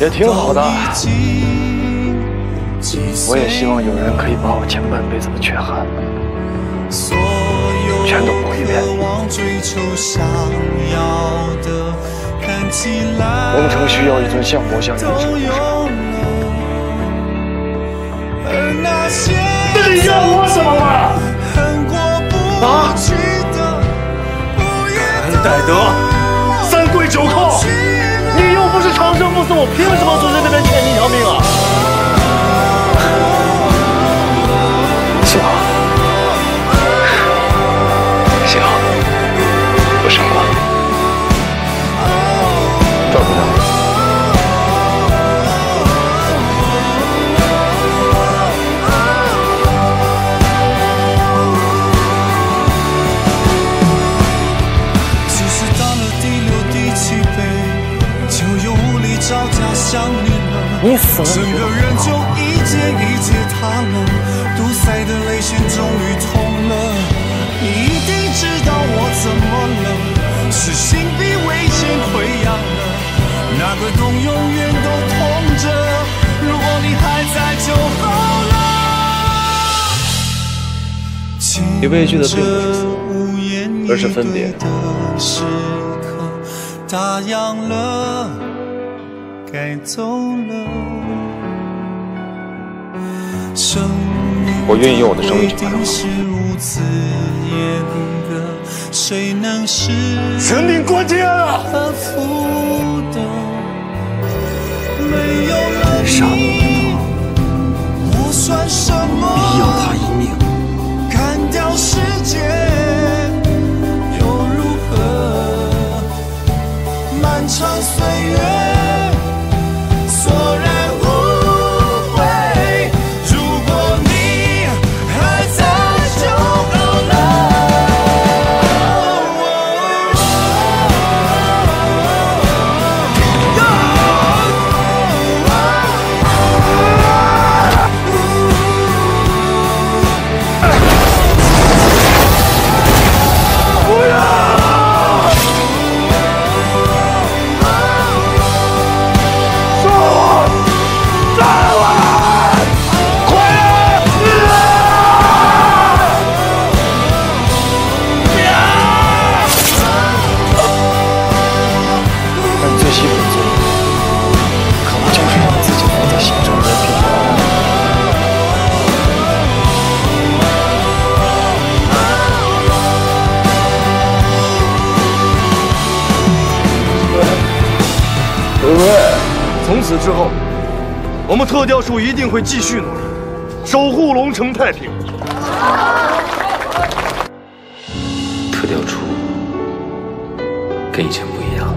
也挺好的。我也希望有人可以把我前半辈子的缺憾全都补一遍。我们城需要一尊像模像样的神，那你怨我什么嘛？啊！感恩戴德，三跪九叩，你又不是长生不死，我凭什么坐在这边欠你一条命啊？ 你死了，你畏惧的并不是死，而是分别。我愿意用我的生命去拍张照。人民过节啊！杀了我的头，必要他一命。漫长岁月。 从此之后，我们特调处一定会继续努力，守护龙城太平。特调处跟以前不一样。